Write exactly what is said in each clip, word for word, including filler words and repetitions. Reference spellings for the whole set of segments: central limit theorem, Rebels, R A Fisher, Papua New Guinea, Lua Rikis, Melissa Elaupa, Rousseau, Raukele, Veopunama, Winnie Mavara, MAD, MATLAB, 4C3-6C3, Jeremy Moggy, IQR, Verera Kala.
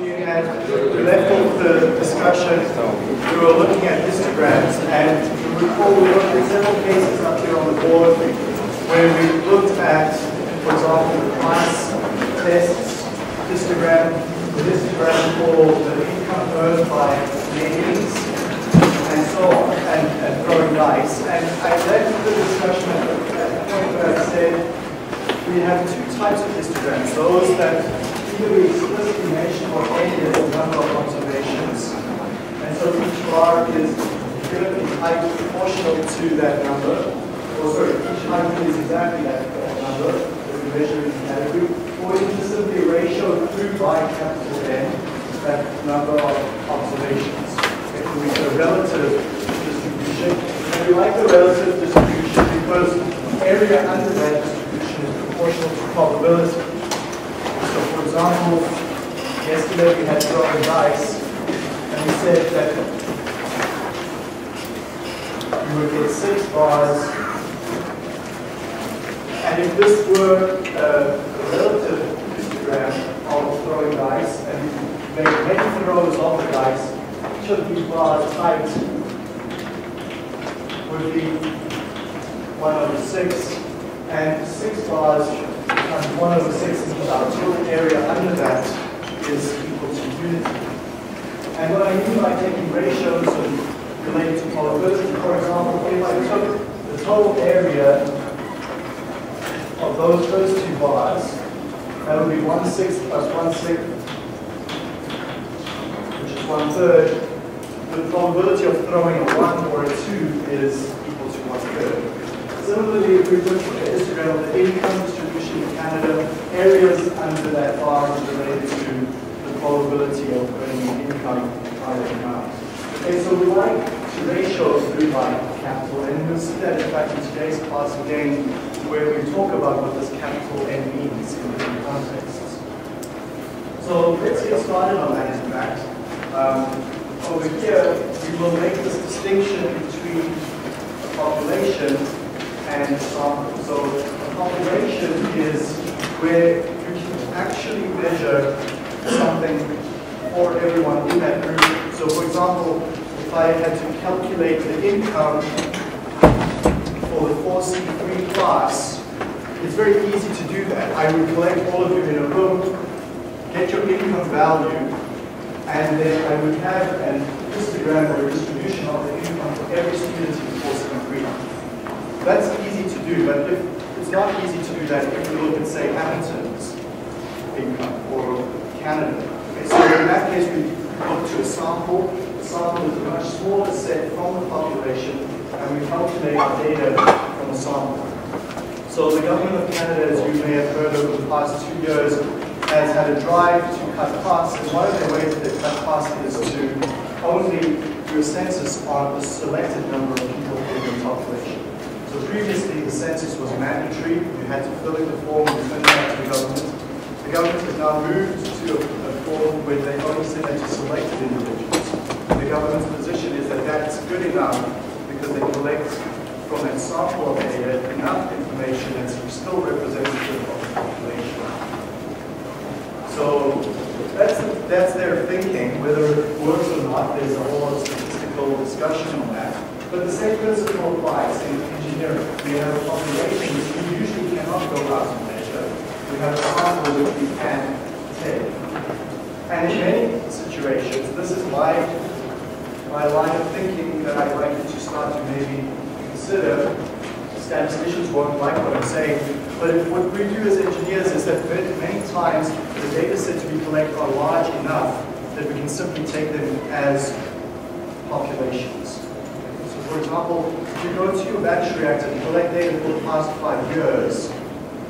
We had left off the discussion, we were looking at histograms, and you recall we looked at several cases up here on the board where we looked at, for example, the mice tests histogram, the histogram for the income earned by names, and so on, and, and throwing dice. And I left the discussion at the point where I said we have two types of histograms, those that either we explicitly mention or end as a number of observations, and so each bar is going to be height proportional to that number, or sorry, each height is exactly that, that number that we measure in category, or it is simply a ratio through by capital N, that number of observations. It will be a relative distribution, and we like the relative distribution because area under that distribution is proportional to probability. So for example, yesterday we had throwing dice, and we said that you would get six bars, and if this were a relative histogram of throwing dice, and you make many throws of the dice, each of these bars height would be one over six, and six bars and one over six means our total area under that is equal to unity. And what I mean by taking ratios and related to probability, for example, if I took the total area of those first two bars, that would be one sixth plus one sixth, which is one third. The probability of throwing a one or a two is equal to one third. Similarly, if we look at the histogram of the income in Canada, areas under that bar is related to the probability of earning income by that amount. Okay, so we like to ratios through by capital, and we'll see that in fact in today's class again, where we talk about what this capital N means in different contexts. So let's get started on that in fact. Um, over here, we will make this distinction between a population and a sample. So, population is where you can actually measure something for everyone in that group. So for example, if I had to calculate the income for the four C three class, it's very easy to do that. I would collect all of you in a room, get your income value, and then I would have an histogram or a distribution of the income for every student in four C three. That's easy to do, but if it's not easy to do that if you look at, say, Hamilton's income or Canada. Okay, so in that case, we look to a sample. The sample is a much smaller set from the population, and we calculate our data from the sample. So the government of Canada, as you may have heard over the past two years, has had a drive to cut costs, and one of the ways that they cut costs is to only do a census on a selected number of people in the population. So previously the census was mandatory, you had to fill in the form and send it out to the government. The government has now moved to a, a form where they only send it to selected individuals. The government's position is that that's good enough because they collect from that sample of data enough information that's still representative of the population. So that's, that's their thinking, whether it works or not, there's a whole lot of statistical discussion on that. But the same principle applies in engineering. We have populations we usually cannot go out and measure. We have a sample that we can take. And in many situations, this is my, my line of thinking that I'd like you to start to maybe consider. Statisticians won't like what I'm saying, but what we do as engineers is that many times the data sets we collect are large enough that we can simply take them as populations. For example, if you go to your batch reactor and collect data for the past five years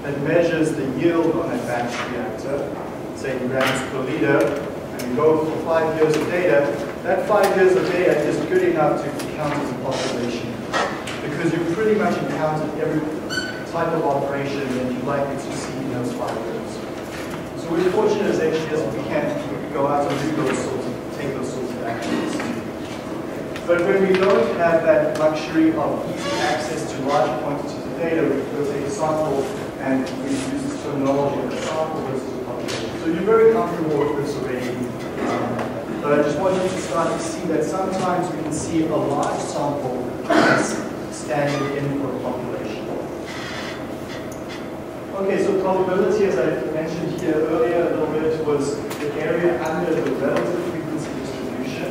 that measures the yield on a batch reactor, say grams per liter, and you go for five years of data, that five years of data is good enough to count as a population because you pretty much encountered every type of operation that you'd likely to see in those five years. So we're fortunate as engineers that we can go out and do those sorts of, take those sorts of actions. But when we don't have that luxury of easy access to large quantities of data, we go take a sample and we use this terminology of a sample versus a population. So you're very comfortable with this already. to see that sometimes we can see a large sample as standard input population. Okay, so probability, as I mentioned here earlier a little bit, was the area under the relative frequency distribution.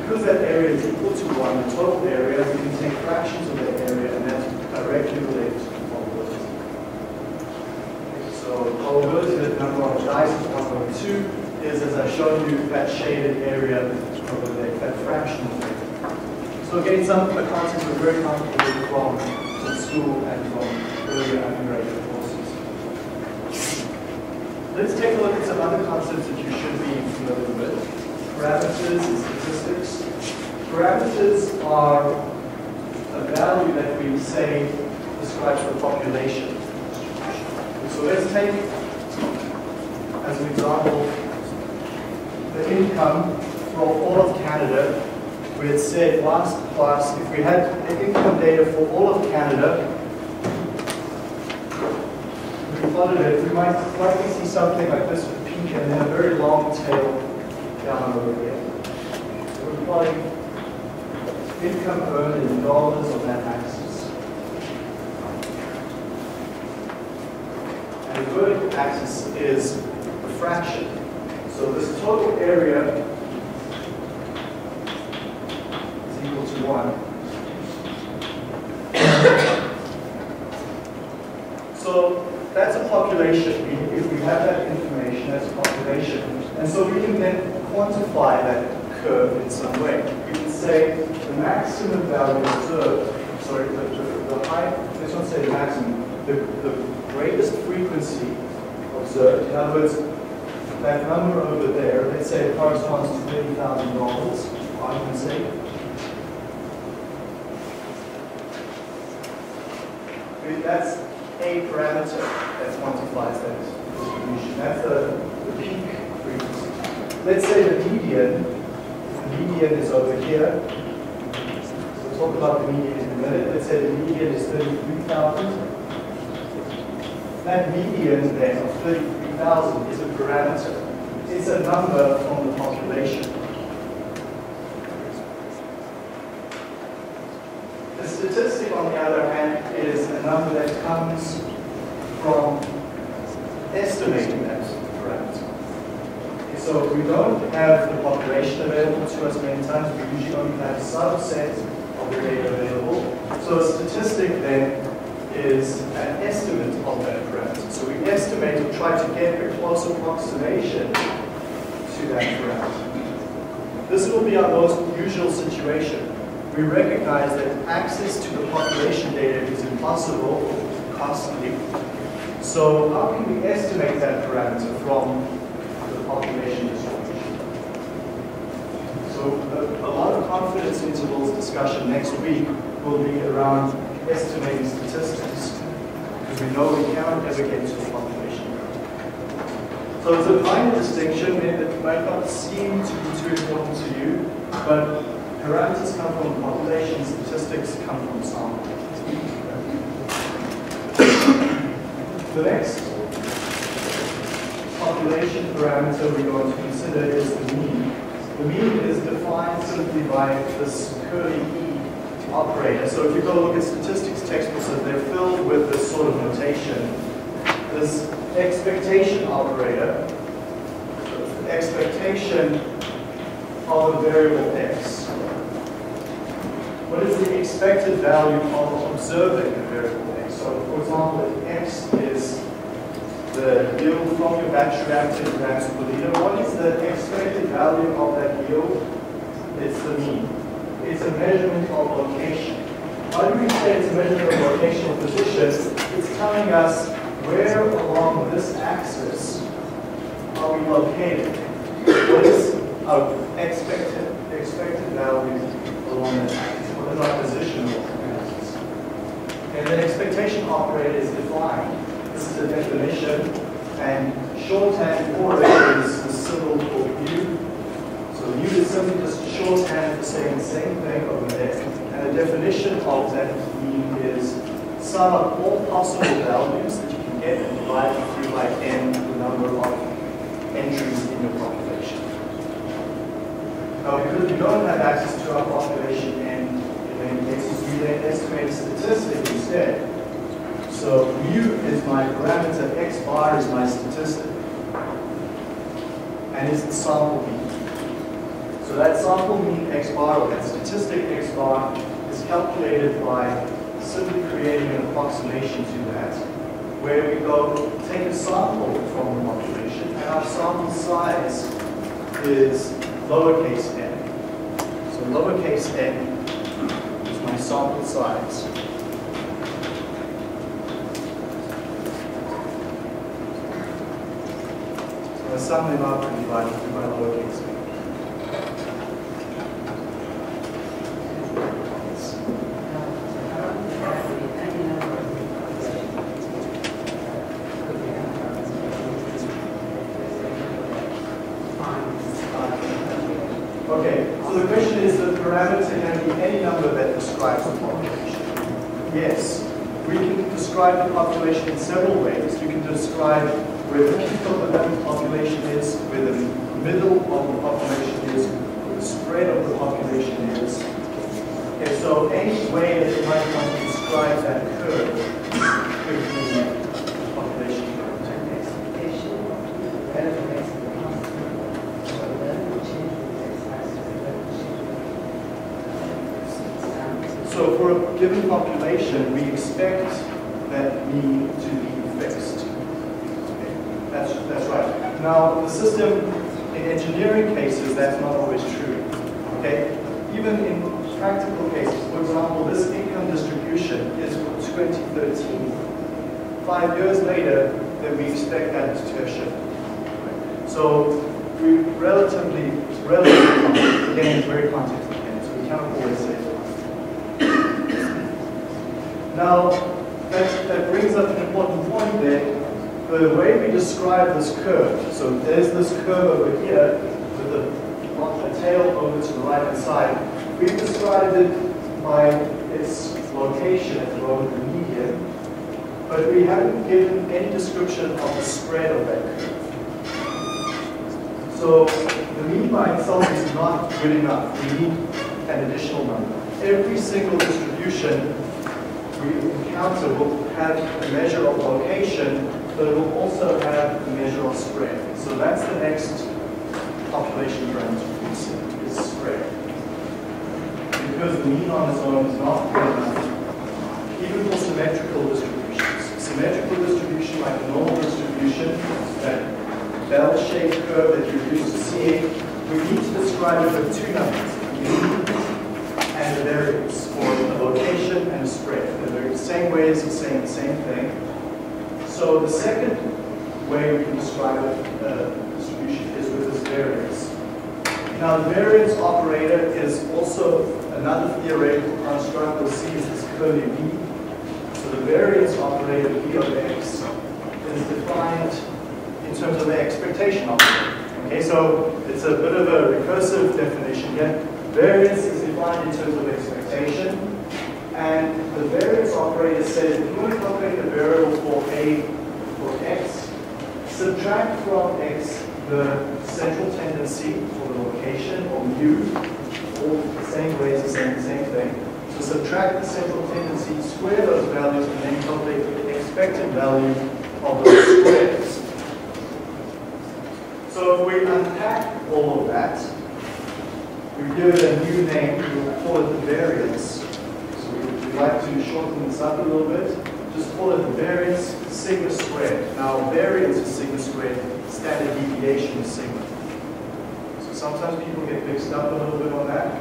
Because that area is equal to one, the total area, we can take fractions of that area and that's directly related to probability. So the probability that number on the dice is one point two. Is, as I showed you, that shaded area, probably that fractional area. So again, some of the concepts are very complicated from school and from earlier undergraduate courses. Let's take a look at some other concepts that you should be familiar with. Parameters and statistics. Parameters are a value that we say describes the population. So let's take, as an example, the income for all of Canada. We had said last class, if we had income data for all of Canada, we plotted it, we might likely see something like this with peak and then a very long tail down over here. So we're plotting income earned in dollars on that axis. And the vertical axis is the fraction. So this total area is equal to one. So that's a population. If we have that information, that's a population. And so we can then quantify that curve in some way. We can say the maximum value observed, sorry, the, the, the high, let's not say the maximum, the, the greatest frequency observed. In other words, that number over there, let's say it corresponds to thirty thousand dollars, I can say. That's a parameter that quantifies that distribution. That's the, the peak frequency. Let's say the median, the median is over here. So we'll talk about the median in a minute. Let's say the median is thirty-three thousand. That median then of thirty-three thousand is a parameter. It's a number from the population. The statistic, on the other hand, is a number that comes from estimating that parameter. Okay, so we don't have the population available to us many times. We usually only have a subset of the data available. So a statistic then is an estimate of that parameter. So we estimate or try to get a close approximation to that parameter. This will be our most usual situation. We recognize that access to the population data is impossible or costly. So how can we estimate that parameter from the population distribution? So a, a lot of confidence intervals discussion next week will be around estimating statistics, because we know we cannot ever get to the population. So it's a minor distinction that might not seem to be too important to you, but parameters come from the population, statistics come from sample. The next population parameter we're going to consider is the mean. The mean is defined simply by this curly operator. So if you go look at statistics textbooks, they're filled with this sort of notation. This expectation operator, the expectation of a variable x. What is the expected value of observing a variable x? So for example, if x is the yield from your batch reactor in grams per liter, what is the expected value of that yield? It's the mean. It's a measurement of location. Why do we say it's a measurement of locational position? It's telling us where along this axis are we located. What is our expected expected value along that axis? What is our position along that axis? And the expectation operator is defined. This is the definition, and shorthand for it is the symbol for u. So u is simply just shorthand for saying the same thing over there. And the definition of that mean is sum of all possible values that you can get and divide through by n, the number of entries in your population. Now don't have access to our population and you know, you then estimate statistics instead. So mu is my parameter, x bar is my statistic. And it's the sample mean. So that sample mean x bar, or that statistic x bar, is calculated by simply creating an approximation to that, where we go take a sample from the population, and our sample size is lowercase n. So lowercase n is my sample size. So I sum them up and divide them by lowercase n. The population in several ways. You can describe where the peak of the population is, where the middle of the population is, where the spread of the population is. Okay, so any way that you might want to describe that curve could be population curve. So for a given population, we expect that mean to be fixed. Okay. That's, that's right. Now, the system, in engineering cases, that's not always true. Okay? Even in practical cases, for example, this income distribution is for twenty thirteen. Five years later, then we expect that to have shifted. So, we relatively, relatively, again, it's very context dependent, so we cannot always say that. Now, That, that brings up an important point there. The way we describe this curve, so there's this curve over here with the, the tail over to the right hand side. We've described it by its location at the lower median, but we haven't given any description of the spread of that curve. So the mean by itself is not good enough. We need an additional number. Every single distribution we encounter will have a measure of location, but it will also have a measure of spread. So that's the next population parameter is spread. Because the mean on its own is not good enough, even for symmetrical distributions. Symmetrical distribution, like a normal distribution, that bell-shaped curve that you're used to seeing, we need to describe it with two numbers. And the variables for the location and the spread. They're the same ways of saying the same thing. So the second way we can describe a uh, distribution is with this variance. Now the variance operator is also another theoretical construct. We'll see is this curly V. So the variance operator V of X is defined in terms of the expectation operator. Okay, so it's a bit of a recursive definition here. Variance is defined in terms of expectation, and the variance operator says if you want to calculate the variable for a for x, subtract from x the central tendency for the location or mu, all the same ways of saying the same thing. So subtract the central tendency, square those values, and then calculate the expected value of those squares. So if we unpack all of that, we give it a new name, we'll call it the variance. So we like to shorten this up a little bit. Just call it the variance sigma squared. Now variance is sigma squared, standard deviation is sigma. So sometimes people get mixed up a little bit on that.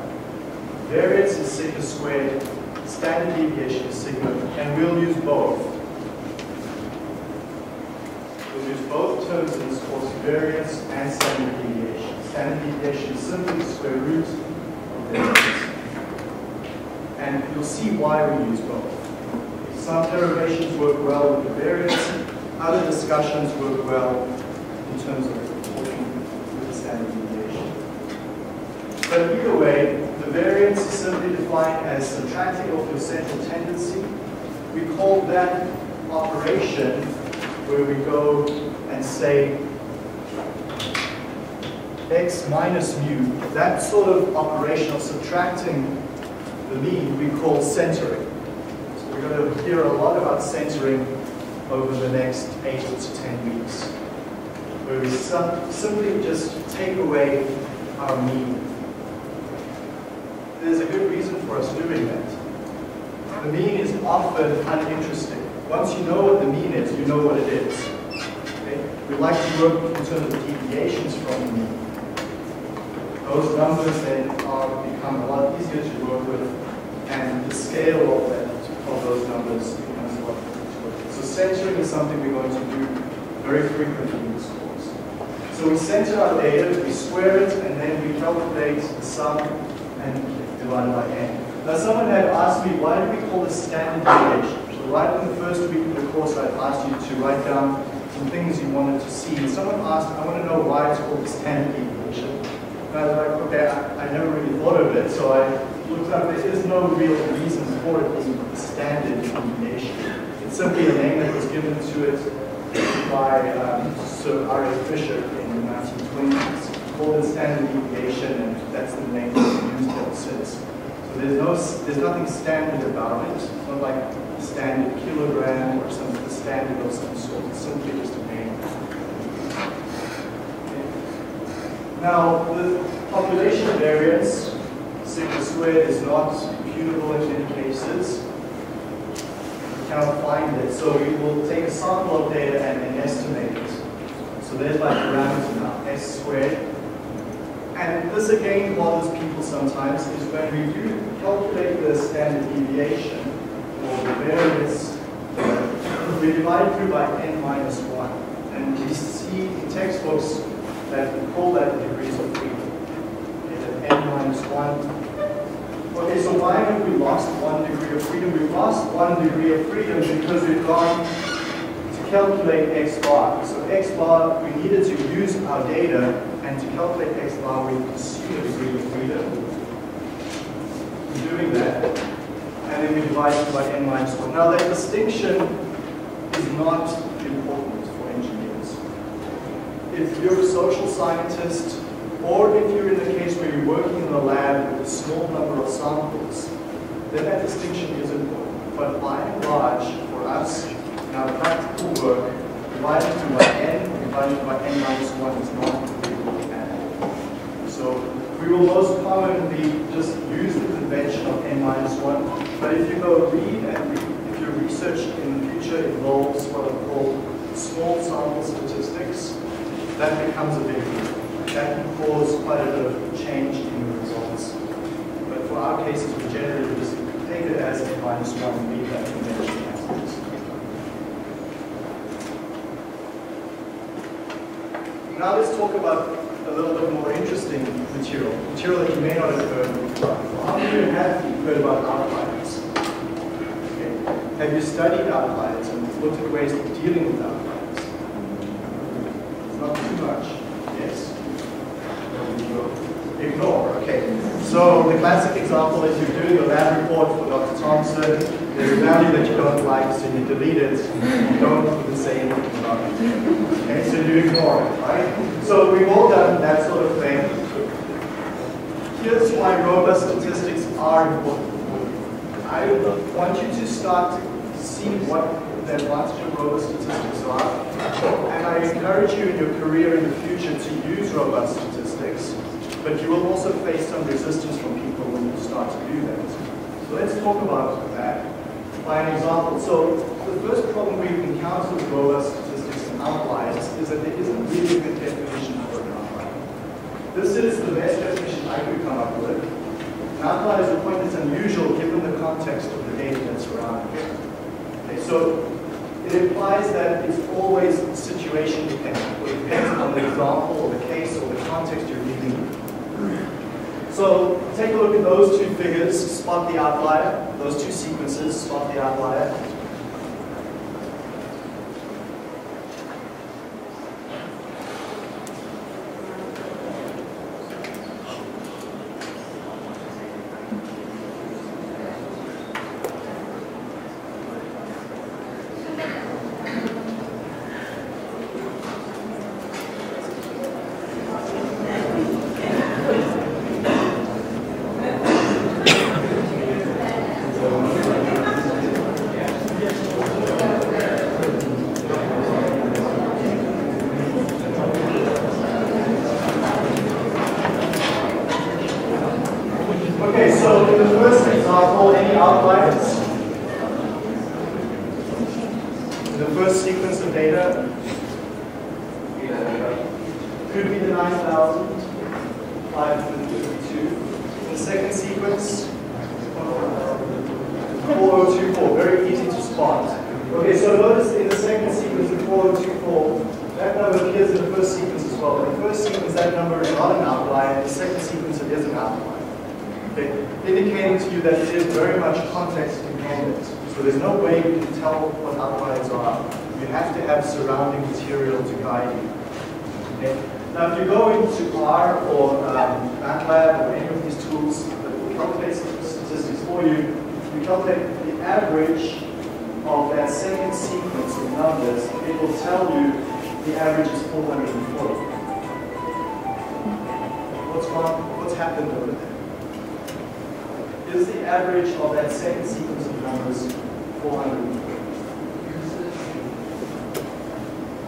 Variance is sigma squared, standard deviation is sigma, and we'll use both. We'll use both terms in this course, variance and standard deviation. Standard deviation is simply the square root of variance. And you'll see why we use both. Some derivations work well with the variance, other discussions work well in terms of working with the standard deviation. But either way, the variance is simply defined as subtracting off your central tendency. We call that operation where we go and say x minus mu, that sort of operation of subtracting the mean we call centering. So we're going to hear a lot about centering over the next eight to ten weeks, where we simply just take away our mean. There's a good reason for us doing that. The mean is often uninteresting. Once you know what the mean is, you know what it is. Okay? We like to work in terms of deviations from the mean. Those numbers then are, become a lot easier to work with, and the scale of, that, of those numbers becomes a lot easier to work with. So centering is something we're going to do very frequently in this course. So we center our data, we square it, and then we calculate the sum and divide it by n. Now someone had asked me, why do we call this standard deviation? Right in the first week of the course, I asked you to write down some things you wanted to see. And someone asked, I want to know why it's called the standard deviation. And I was like, okay, I, I never really thought of it. So I looked up, there is no real reason for it being the standard deviation. It's simply a name that was given to it by um, Sir R A Fisher in the nineteen twenties. Called the standard deviation, and that's the name that's used ever since. So there's, no, there's nothing standard about it. It's not like standard kilogram or some standard of some sort. It's simply just a name. Okay. Now, the population variance, sigma squared, is not computable in many cases. You cannot find it. So you will take a sample of data and then estimate it. So there's my parameter now, S squared. And this again bothers people sometimes, is when we do calculate the standard deviation, or the variance, we divide through by n minus one. And we see in textbooks that we call that degrees of freedom. Okay, n minus one. Okay, so why have we lost one degree of freedom? We've lost one degree of freedom because we've gone to calculate x bar. So x bar, we needed to use our data, and to calculate x bar, we assume a degree of freedom. In doing that, and then we divide it by n minus one. Now that distinction is not important for engineers. If you're a social scientist, or if you're in the case where you're working in a lab with a small number of samples, then that distinction is important. But by and large, for us, in our practical work, divided by n, divided by n minus one is not important at all. So we will most commonly just use the convention of n minus one. But if you go read and re if your research in the future involves what are called small sample statistics, that becomes a big deal. That can cause quite a bit of change in the results. But for our cases, we generally just take it as n minus one and leave that convention as it is. Now let's talk about a little bit more interesting material, material that you may not have heard before. How many of you have heard about outliers? Okay. Have you studied outliers and looked at ways of dealing with outliers? It's not too much. Yes? Ignore. Okay. So the classic example is you're doing a lab report for Doctor Thompson. There's a value that you don't like, so you delete it. You don't even say anything about it. Okay, so you ignore it, right? So we've all done that sort of thing. Here's why robust statistics are important. I want you to start to see what the advantage of robust statistics are. And I encourage you in your career in the future to use robust statistics, but you will also face some resistance from people when you start to do that. So let's talk about that by an example. So the first problem we've encountered with robust statistics and outliers is that there isn't really a good definition for an outlier. This is the best definition I could come up with. An outlier is a point that's unusual given the context of the data that's around it. Okay, so it implies that it's always situation dependent, or depends on the example or the case or the context you're dealing with. So take a look at those two figures, spot the outlier. Those two sequences, spot the outlier. outliers. The first sequence of data could be the nine thousand five hundred fifty-two. The second sequence, four thousand twenty-four, very easy to spot. Okay, so notice in the second sequence of four thousand twenty-four, that number appears in the first sequence as well. In the first sequence, that number is not an outlier, in the second sequence, it is an outlier. Okay, indicating to you that it is very much context dependent. So there's no way you can tell what outliers are. You have to have surrounding material to guide you. Okay? Now, if you go into R or um, MATLAB or any of these tools that will calculate statistics for you, you calculate the average of that second sequence of numbers, it will tell you the average is four hundred forty. What's wrong? What's happened over there? Is the average of that second sequence of numbers four hundred forty?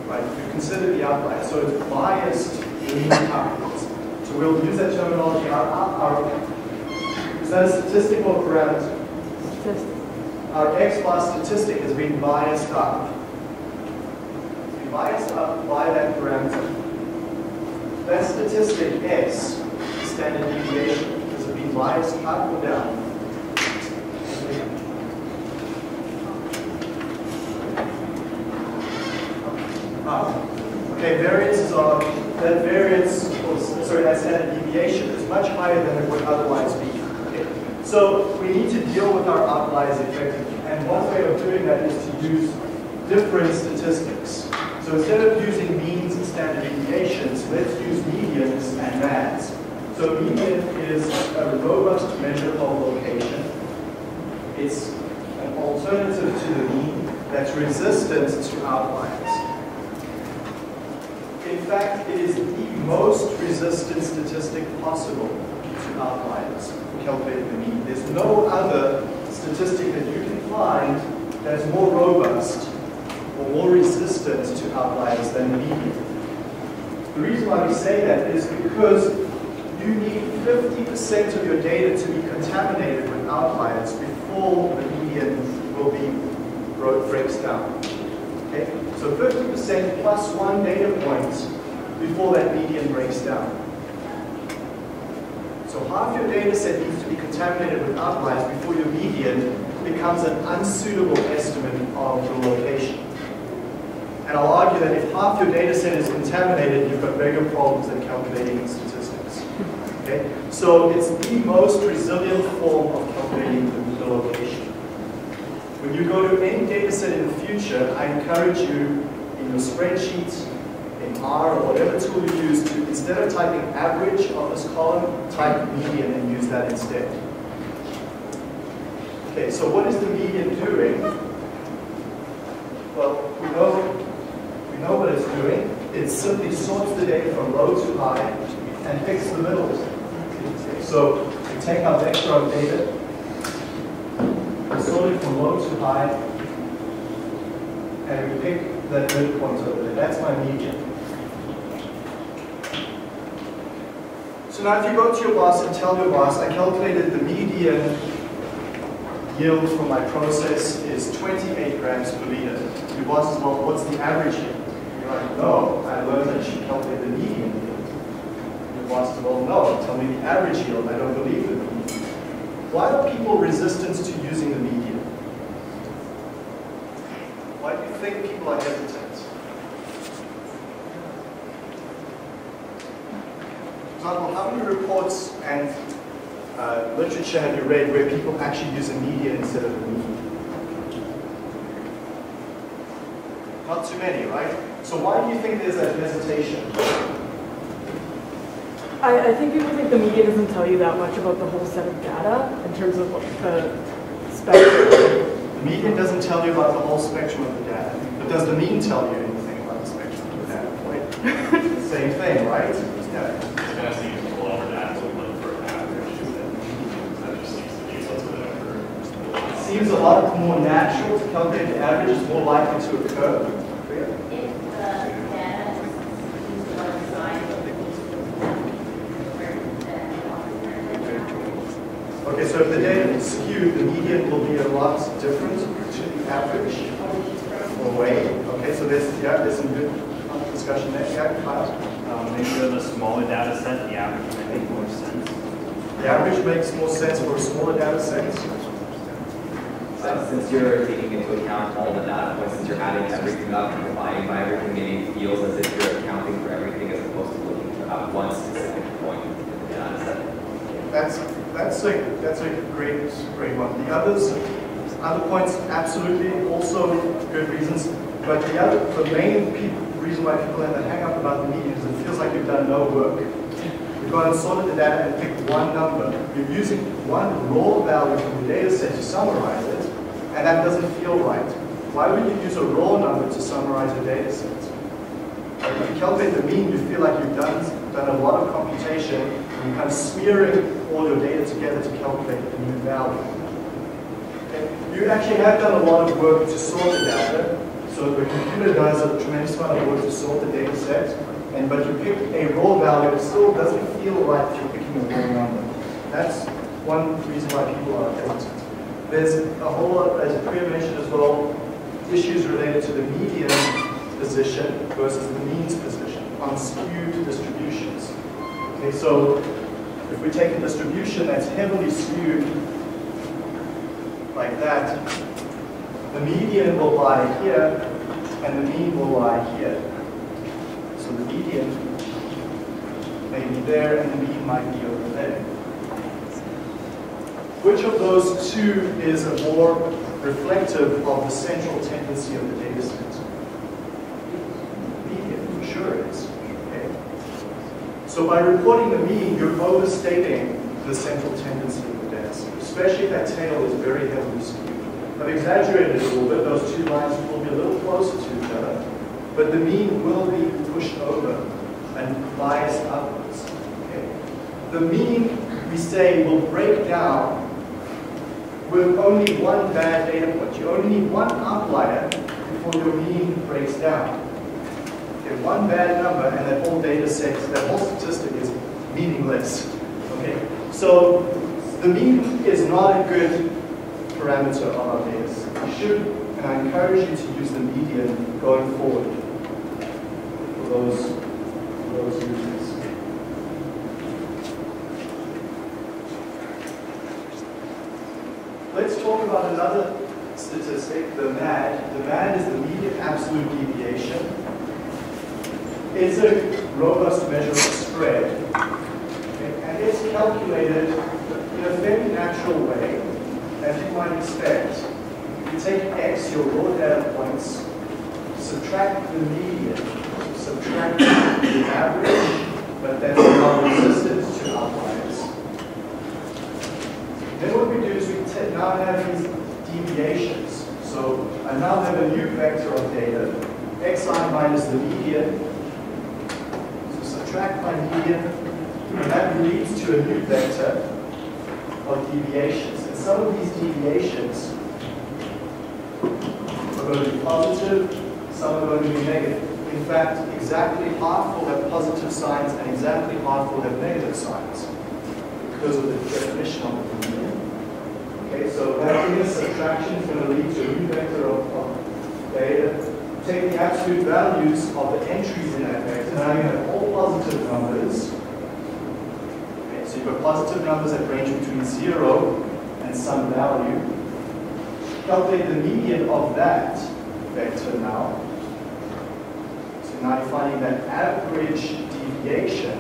Right, you consider the outlier, so it's biased the mean outcomes. So we'll use that terminology, our, our, our, is that a statistic or parameter? Statistic. Our x-bar statistic has been biased up. It's been biased up by that parameter. That statistic x, standard deviation, has it been biased up or down? Up. Okay, variances are, that variance, or, sorry, that standard deviation is much higher than it would otherwise be. So we need to deal with our outliers effectively, and one way of doing that is to use different statistics. So instead of using means and standard deviations, let's use medians and mans. So median is a robust measure of location. It's an alternative to the mean that's resistant to outliers. In fact, it is the most resistant statistic possible to outliers. Calculate the mean. There's no other statistic that you can find that's more robust or more resistant to outliers than the median. The reason why we say that is because you need fifty percent of your data to be contaminated with outliers before the median will be breaks down. Okay? So fifty percent plus one data point before that median breaks down. So half your data set needs to be contaminated with outliers before your median becomes an unsuitable estimate of your location. And I'll argue that if half your data set is contaminated, you've got bigger problems than calculating statistics. Okay? So it's the most resilient form of calculating the location. When you go to any data set in the future, I encourage you in your spreadsheets, in R or whatever tool you use, to instead of typing average on this column, type median and use that instead. Okay, so what is the median doing? Well, we know we know what it's doing. It simply sorts the data from low to high and picks the middle. So we take our vector of data, we sort it from low to high, and we pick that midpoint over there. That's my median. So now if you go to your boss and tell your boss, I calculated the median yield for my process is twenty-eight grams per liter. Your boss says, well, what's the average here? You're like, no, I learned that you calculate the median yield. Your boss says, well, no, tell me the average yield. I don't believe the median. Why are people resistant to using the median? Why do you think people are hesitant? How many reports and uh, literature have you read where people actually use a median instead of a mean? Not too many, right? So why do you think there's that hesitation? I, I think people think the median doesn't tell you that much about the whole set of data in terms of what the spectrum. The median doesn't tell you about the whole spectrum of the data, but does the mean tell you anything about the spectrum of the data? Right? Same thing, right? Yeah. It seems a lot more natural to calculate the average is more likely to occur. If the data is one side of the Okay, so if the data is skewed, the median will be a lot different to the average away. Okay, so there's, yeah, there's some good discussion there. Yeah, Kyle? Um, maybe with a smaller data set, the average would make more sense. The average makes more sense for a smaller data set. Uh, since you're taking into account all the data, but since you're adding everything up and dividing by everything, maybe it feels as if you're accounting for everything as opposed to looking at one specific point in the data set. That's that's a that's a great great one. The others, other points, absolutely also good reasons. But the other the main reason why people have a hang up about the median is it feels like you've done no work. You've gone and sorted the data and picked one number. You're using one raw value from the data set to summarize it. And that doesn't feel right. Why would you use a raw number to summarize your data set? If you calculate the mean, you feel like you've done, done a lot of computation, and you're kind of smearing all your data together to calculate the mean value. Okay. You actually have done a lot of work to sort the data. So the computer does a tremendous amount of work to sort the data set, and but you pick a raw value, it still doesn't feel right that you're picking a raw number. That's one reason why people are hesitant. There's a whole lot, as Priya mentioned as well, issues related to the median position versus the means position on skewed distributions. Okay, so if we take a distribution that's heavily skewed like that, the median will lie here and the mean will lie here. So the median may be there and the mean might be over there. Which of those two is more reflective of the central tendency of the data set? Median, for sure it is. Okay. So by reporting the mean, you're overstating the central tendency of the data set, especially if that tail is very heavily skewed. I've exaggerated a little bit, those two lines will be a little closer to each other, but the mean will be pushed over and biased upwards. Okay. The mean, we say, will break down with only one bad data point. You only need one outlier before your mean breaks down. Okay, one bad number and that whole data set, that whole statistic is meaningless. Okay, so the mean is not a good parameter of our data set. You should, and I encourage you to use the median going forward for those, for those users. Let's talk about another statistic, the M A D. The M A D is the median absolute deviation. It's a robust measure of spread. Okay, and it's calculated in a fairly natural way, as you might expect. You take X, your raw data points, subtract the median, subtract the average, but that's not resistant to outliers. Then what we do is we now have these deviations. So I now have a new vector of data, xi minus the median. So subtract my median, and that leads to a new vector of deviations. And some of these deviations are going to be positive, some are going to be negative. In fact, exactly half will have positive signs and exactly half will have negative signs because of the definition of the median. Okay, so that means subtraction is going to lead to a new vector of, of data. Take the absolute values of the entries in that vector. Now you have all positive numbers. Okay, so you've got positive numbers that range between zero and some value. Calculate the median of that vector now. So now you're finding that average deviation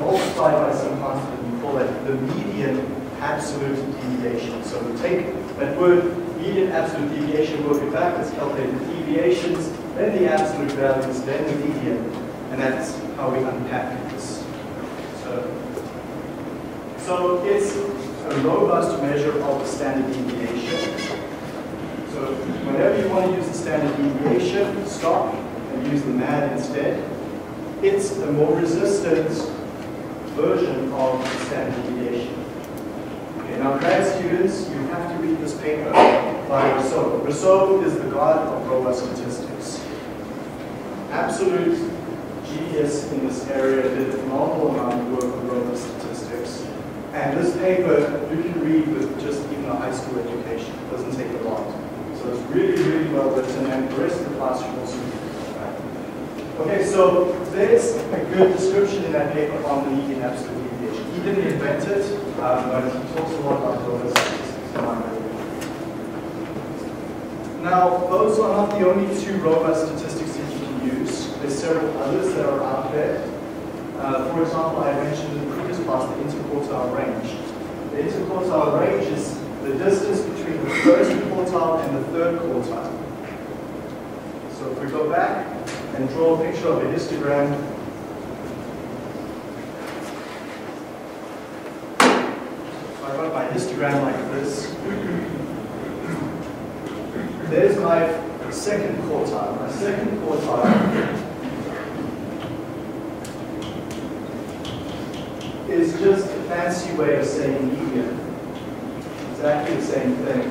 multiplied by some constant. We call that the median absolute deviation. So we take that word, median absolute deviation, work it backwards, calculate the deviations, then the absolute values, then the median, and that's how we unpack this. So, so it's a robust measure of the standard deviation. So whenever you want to use the standard deviation, stop and use the M A D instead. It's a more resistant version of the standard deviation. Now, grad students, you have to read this paper by Rousseau. Rousseau is the god of robust statistics. Absolute genius in this area, did a phenomenal amount of work on robust statistics. And this paper you can read with just even a high school education. It doesn't take a lot. So it's really, really well written, and the rest of the class should also be good, right? Okay, so there's a good description in that paper on the median absolute deviation. He didn't invent it, um, but he talks a lot about those. Now, those are not the only two robust statistics that you can use. There's several others that are out there. Uh, for example, I mentioned in the previous class the interquartile range. The interquartile range is the distance between the first quartile and the third quartile. So if we go back and draw a picture of a histogram, if I wrote my histogram like this, there's my second quartile. My second quartile is just a fancy way of saying median. Exactly the same thing.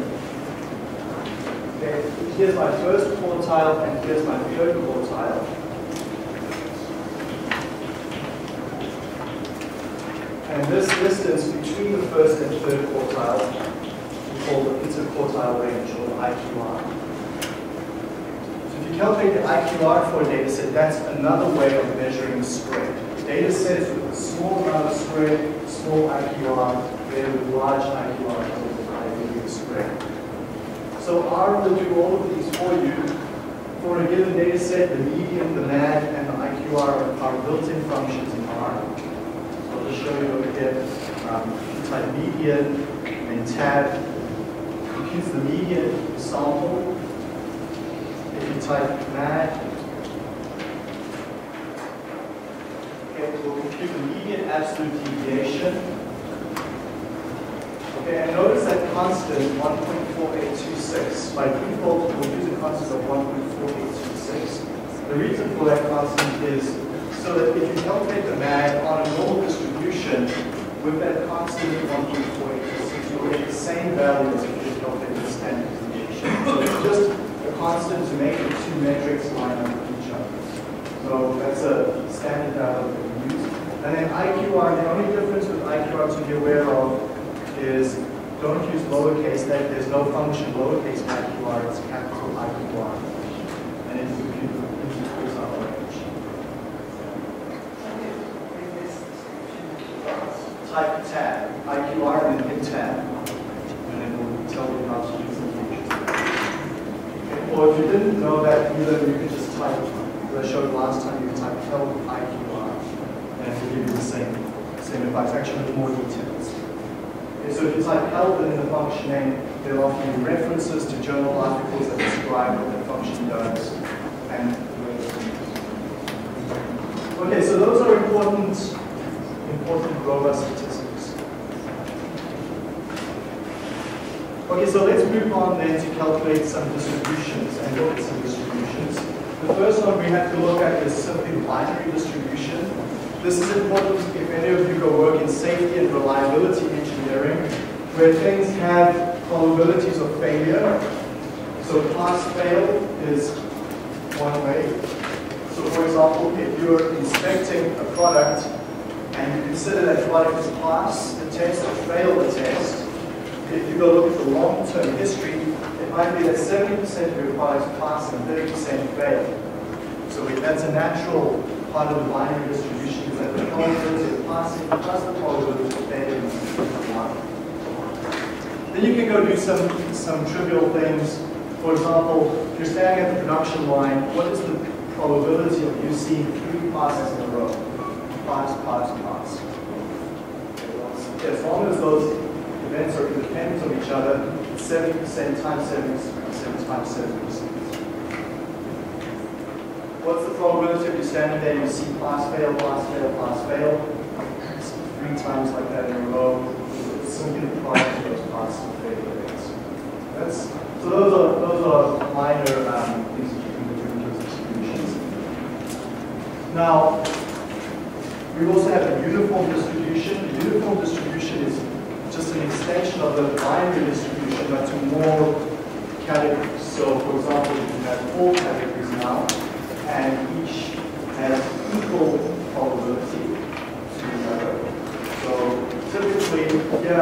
Okay, here's my first quartile and here's my third quartile. And this distance between the first and third quartile we call the interquartile range, or I Q R. So if you calculate the I Q R for a data set, that's another way of measuring spread. Data sets with a small amount of spread, small I Q R, they have a large I Q R with a high degree of spread. So R will do all of these for you. For a given data set, the median, the M A D, and the I Q R are built-in functions in R. So I'll just show you over here. Um, if you type median and tab, compute the median sample. If you type M A D, we'll compute the median absolute deviation. Okay, and notice that constant one point four eight two six. By default, we'll use a constant of one point four eight two six. The reason for that constant is so that if you calculate the M A D on a normal distribution with that constant one point four eight two six, you'll get the same value as if you calculate the standard deviation. So it's just a constant to make the two metrics line up with each other. So that's a standard value. And then I Q R, the only difference with I Q R to be aware of is don't use lowercase, that there's no function lowercase I Q R, it's capital I Q R. And it's the interquartile range. Type tab, I Q R, and then hit tab. And it will tell you how to use the function. Or if you didn't know that either, you could just type, as I showed last time, you can type help I Q R. And to give you the same, same advice, actually with more details. Okay, so if you type help in the function name, there will often be references to journal articles that describe what the function does and where it's used. Okay, so those are important, important robust statistics. Okay, so let's move on then to calculate some distributions and look at some distributions. The first one we have to look at is simply binary distribution. This is important if any of you go work in safety and reliability engineering, where things have probabilities of failure. So pass fail is one way. So for example, if you're inspecting a product and you consider that product is pass the test or fail the test, if you go look at the long-term history, it might be that seventy percent of your products pass and thirty percent fail. So that's a natural part of the binary distribution. That the probability of passing plus the probability of failing is one. Then you can go do some, some trivial things. For example, if you're standing at the production line, what is the probability of you seeing three passes in a row? Pass, pass, pass. As long as those events are independent of each other, seventy percent times seventy percent times seventy percent. What's the probability of you standing there, you see pass, fail, pass, fail, pass, fail? Three times like that in a row. It's simply the probability of pass and fail events. That's, so those are, those are minor um, things that you can do in those distributions. Now, we also have a uniform distribution. The uniform distribution is just an extension of the binary distribution, but to more categories. So for example, you have four categories now, and each has equal probability to the other. So typically, here I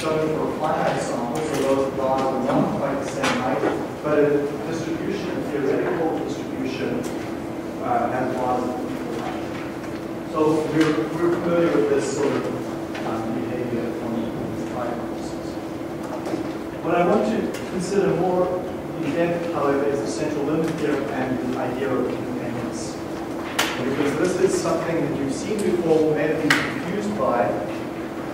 So for finite ensembles, so those laws are not quite the same height, but a distribution, a theoretical distribution, uh, has laws of equal height. So we're, we're familiar with this sort of um, behavior from these five purposes. What I want to consider more in depth, however, is the central limit theorem and the idea of independence. Because this is something that you've seen before, may have been confused by,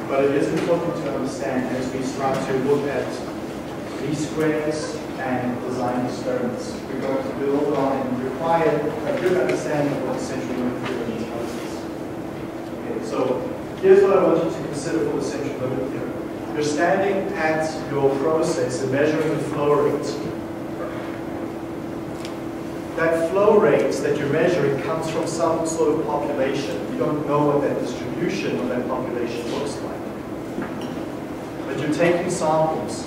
but it is important to understand as we start to look at least squares and design experiments. We're going to build on and require a good understanding of what the central limit theorem tells us. Okay, so here's what I want you to consider for the central limit theorem. You're standing at your process and measuring the flow rate. That flow rate that you're measuring comes from some sort of population. You don't know what that distribution of that population looks like. But you're taking samples.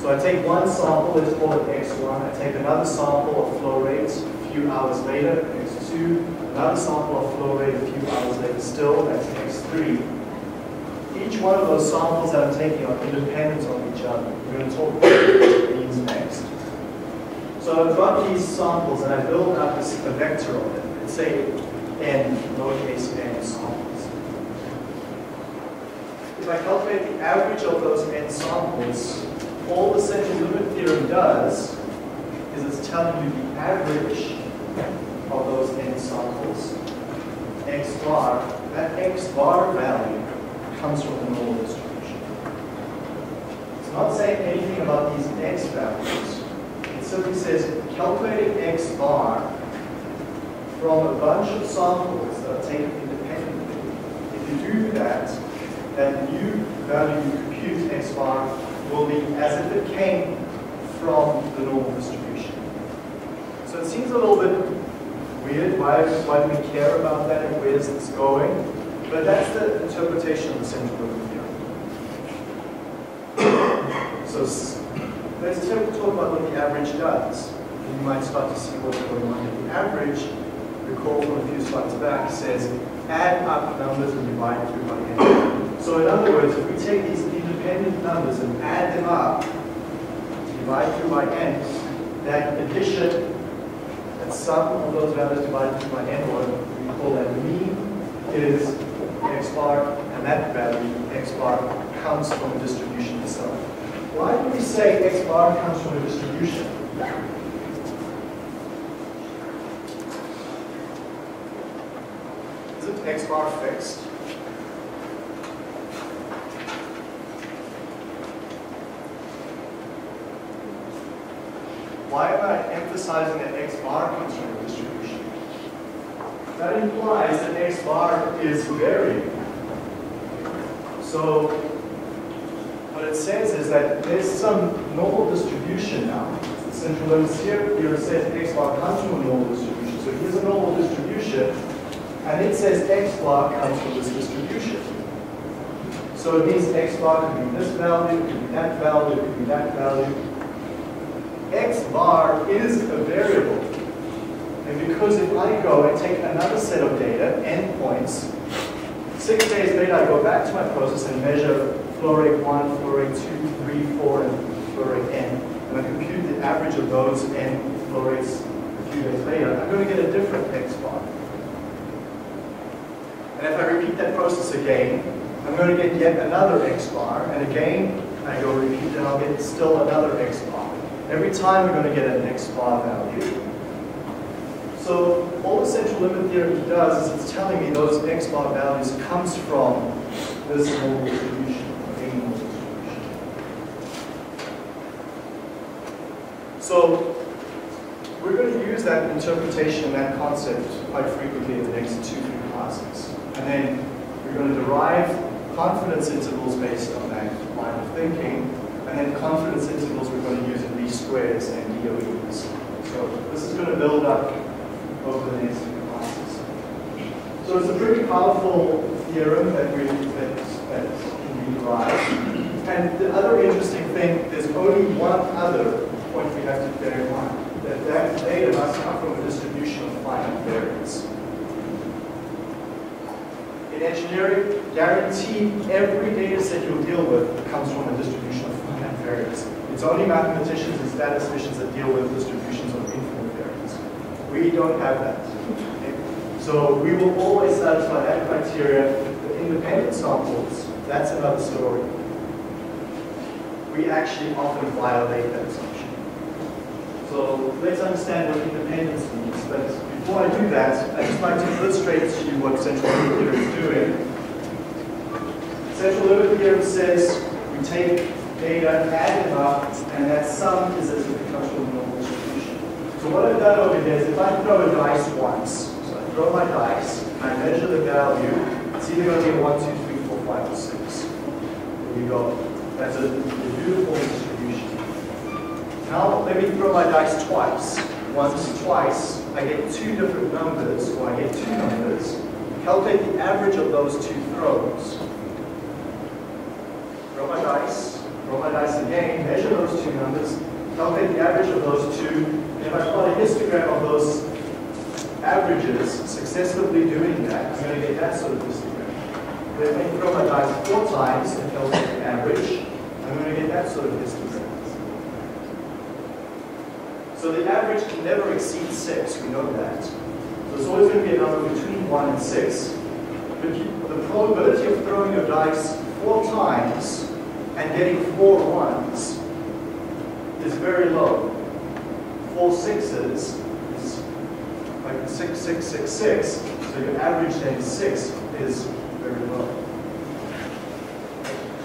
So I take one sample, let's call it X one. I take another sample of flow rate a few hours later, X two. Another sample of flow rate a few hours later still, that's X three. Each one of those samples that I'm taking are independent of each other. We're going to talk about these next. So I've got these samples and I build up this, a vector of them. Let's say n, lowercase n samples. If I calculate the average of those n samples, all the central limit theorem does is it's telling you the average of those n samples, x bar. That x bar value comes from the normal distribution. It's not saying anything about these x values. Simply says calculating x bar from a bunch of samples that are taken independently. If you do that, then the new value you compute x bar will be as if it came from the normal distribution. So it seems a little bit weird. Why, why do we care about that and where is this going? But that's the interpretation of the central limit theorem. So let's talk about what the average does. You might start to see what's going on here. The average, recall from a few slides back, says add up numbers and divide through by n. So in other words, if we take these independent numbers and add them up, divide through by n, that addition, that sum of those values divided through by n, or we call that mean, is x bar, and that value, x bar, comes from the distribution itself. Why do we say x bar comes from a distribution? Isn't x bar fixed? Why am I emphasizing that x bar comes from a distribution? That implies that x bar is varying. So what it says is that there's some normal distribution now. The central limit theorem says x bar comes from a normal distribution. So here's a normal distribution, and it says x bar comes from this distribution. So it means x bar could be this value, could be that value, could be that value. X bar is a variable. And because if I go and take another set of data, n points, six days later I go back to my process and measure flow rate one, flow rate two, three, four, and flow rate n. And I compute the average of those n flow rates a few days later, I'm going to get a different x bar. And if I repeat that process again, I'm going to get yet another x bar. And again, I go repeat and I'll get still another x bar. Every time I'm going to get an x bar value. So all the central limit theorem does is it's telling me those x bar values comes from this normal distribution. So we're going to use that interpretation, that concept, quite frequently in the next two, three classes. And then we're going to derive confidence intervals based on that line of thinking. And then confidence intervals we're going to use in least squares and D O Es. So this is going to build up over the next few classes. So it's a pretty powerful theorem that we that, that can be derived. And the other interesting thing, there's only one other point we have to bear in mind, that that data must come from a distribution of finite variables. In engineering, guaranteed every data set you'll deal with comes from a distribution of finite variables. It's only mathematicians and statisticians that deal with distributions of infinite variables. We don't have that. Okay? So we will always satisfy that criteria. The independent samples, that's another story. We actually often violate that assumption. So let's understand what independence means. But before I do that, I'd just like to illustrate to you what central limit theorem is doing. Central limit theorem says we take data, add it up, and that sum is as if it comes from a normal distribution. So what I've done over here is if I throw a dice once, so I throw my dice, and I measure the value, it's either going to be one, two, three, four, five, or six. There you go. That's a, a beautiful distribution. Now let me throw my dice twice. Once, twice, I get two different numbers, or I get two numbers. Calculate the average of those two throws. Throw my dice, throw my dice again, measure those two numbers, calculate the average of those two, and if I plot a histogram of those averages, successfully doing that, I'm going to get that sort of histogram. Then I throw my dice four times and calculate the average, I'm going to get that sort of histogram. So the average can never exceed six, we know that. So there's always going to be a number between one and six. But the probability of throwing your dice four times and getting four ones is very low. Four sixes is like six, six, six, six, so your average then six is very low.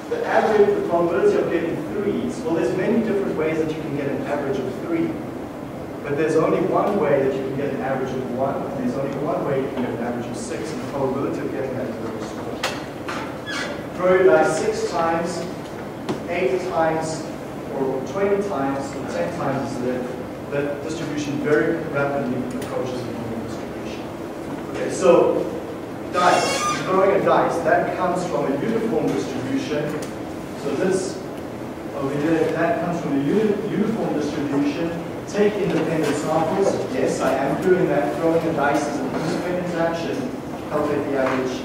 The average, the probability of getting threes, well, there's many different ways that you can get an average of three. But there's only one way that you can get an average of one, and there's only one way you can get an average of six, and the probability of getting that is very small. Throw your dice six times, eight times, or twenty times, or ten times is there. That distribution very rapidly approaches the normal distribution. Okay, so dice, throwing a dice, that comes from a uniform distribution. So this over here, that comes from a uni uniform distribution. Take independent samples. Yes, I am doing that. Throwing the dice is an independent action. Calculate the average.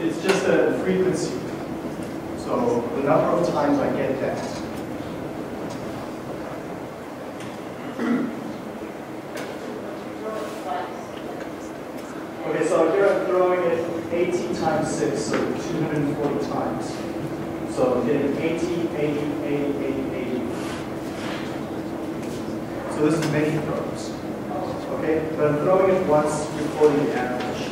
It's just a frequency. So the number of times I get that. Okay, so here I'm throwing it eighty times six, so two hundred forty times. So I'm getting eighty, eighty, eighty, eighty, eighty. So this is many throws. Okay, but I'm throwing it once, recording the average.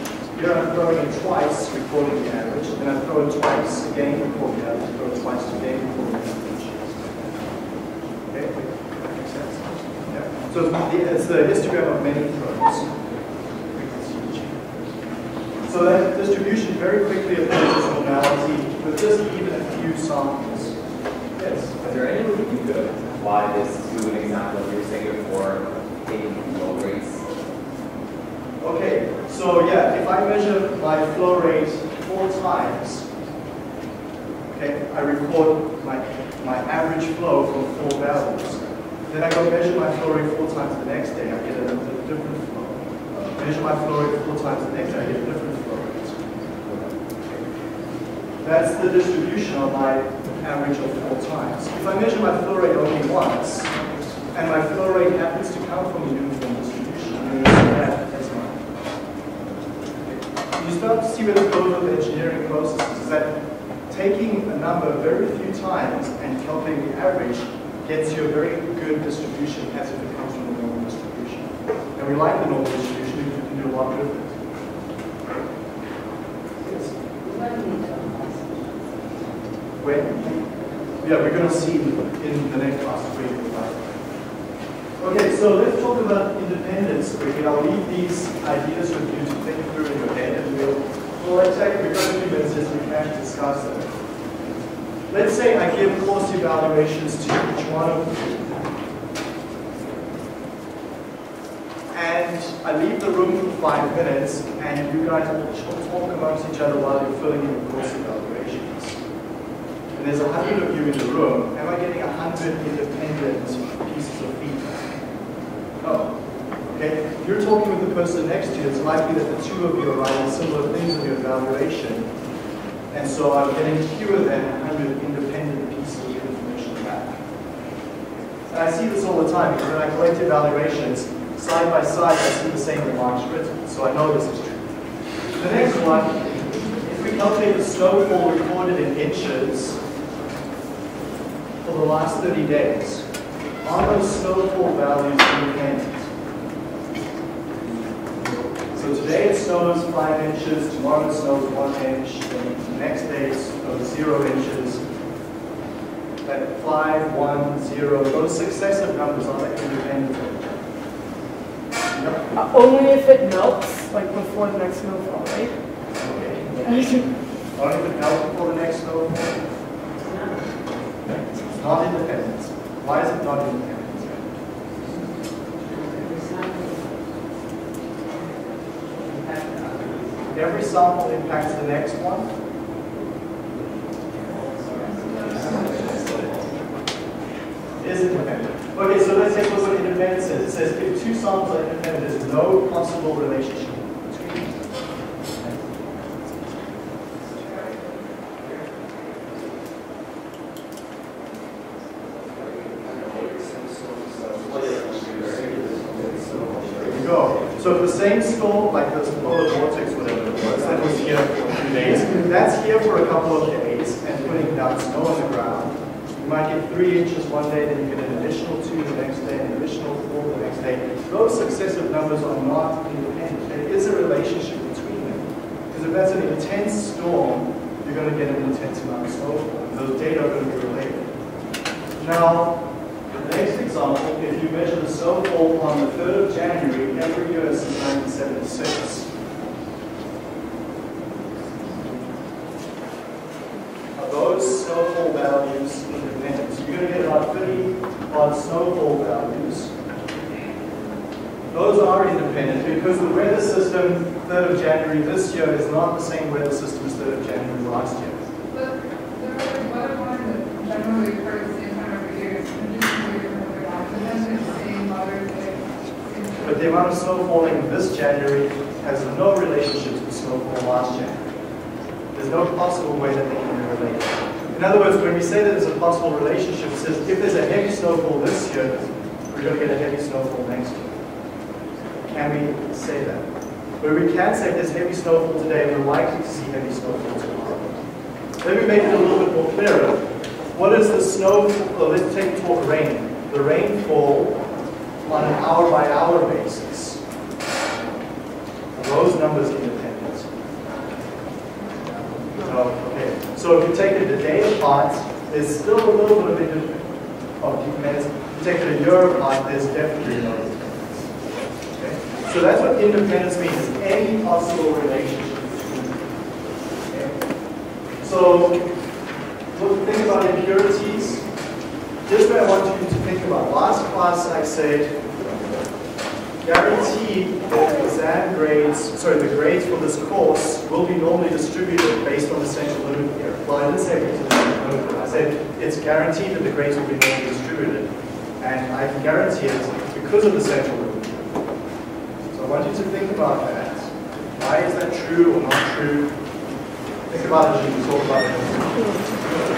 Here I'm throwing it twice, recording the average. And then I throw it twice, again, record the average. Throw it twice, again, record the average. Okay, that makes sense. Yeah. So it's the, it's the histogram of many throws. So that distribution very quickly approaches normality with just even a few samples. Yes? Is there any way you could apply this to an example you were saying before, taking flow rates? Okay, so yeah, if I measure my flow rate four times, okay, I record my, my average flow from four values. Then I go measure my flow rate four times the next day, I get a, a different flow. Measure my flow rate four times the next day, I get a different flow rate. That's the distribution of my average of four times. If I measure my flow rate only once, and my flow rate happens to come from a uniform distribution, I'm going to say that as mine. You start to see where the goes with engineering processes is that taking a number very few times and calculating the average gets you a very good distribution as if it comes from a normal distribution. And we like the normal distribution. Do a lot of it. Yes. When? Yeah, we're going to see in the next class. Okay, so let's talk about independence quickly. I'll leave these ideas with you to think through in your head, and we'll, we'll attack the arguments as we can discuss them. Let's say I give course evaluations to each one of you. And I leave the room for five minutes, and you guys will talk amongst each other while you're filling in the course evaluations. And there's a hundred of you in the room. Am I getting a hundred independent pieces of feedback? No. Oh, Okay? You're talking with the person next to you. It's likely that the two of you are writing similar things in your evaluation. And so I'm getting fewer than one hundred independent pieces of information back. And I see this all the time, because when I collect evaluations, side by side, I see the same remarks written. So I know this is true. The next one, if we calculate the snowfall recorded in inches for the last thirty days, are those snowfall values independent? So today it snows five inches, tomorrow it snows one inch, and the next day it snows zero inches. That five, one, zero, those successive numbers are like independent. Yep. Uh, only if it melts, like before the next snowfall, right? Okay. Only if it melts before the next snowfall? No. It's not independent. Why is it not independent? Every sample impacts the next one. Is independent. Okay, so let's take a look at what independence is. It says if two samples are independent, there's no possible relationship between them. So if the same storm, like this polar vortex, whatever it was, that was here for a few days, that's here for a couple of days and putting down snow on the ground, you might get three inches one day, then you get an additional two the next day, an additional four the next day. Those successive numbers are not independent. There is a relationship between them. Because if that's an intense storm, you're going to get an intense amount of snowfall. And those data are going to be related. Now, next example, if you measure the snowfall on the third of January every year since nineteen seventy-six. Are those snowfall values independent? So you're going to get about thirty odd snowfall values. Those are independent because the weather system third of January this year is not the same weather system as third of January last year. But the weather one that generally occurs the same time every year. But the amount of snow falling this January has no relationship to the snowfall last January. There's no possible way that they can be related. In other words, when we say that there's a possible relationship, it says if there's a heavy snowfall this year, we're going to get a heavy snowfall next year. Can we say that? Where we can say there's heavy snowfall today, we're likely to see heavy snowfall tomorrow. Let me make it a little bit more clearer. What is the snowfall? Well, let's take talk rain. The rainfall on an hour-by-hour basis. Are those numbers independent? Oh, okay. So if you take it a day apart, there's still a little bit of, of dependence. If you take it a year apart, there's definitely no independence. Okay? So that's what independence means, is any possible relationship. Okay? So look, think about impurities. Here's what I want you to think about. Last class I said, guaranteed that the exam grades, sorry, the grades for this course will be normally distributed based on the central limit theorem. Well, I didn't say it was the central limit theorem. I said it's guaranteed that the grades will be normally distributed. And I can guarantee it because of the central limit theorem. So I want you to think about that. Why is that true or not true? Think about it as you talk about it.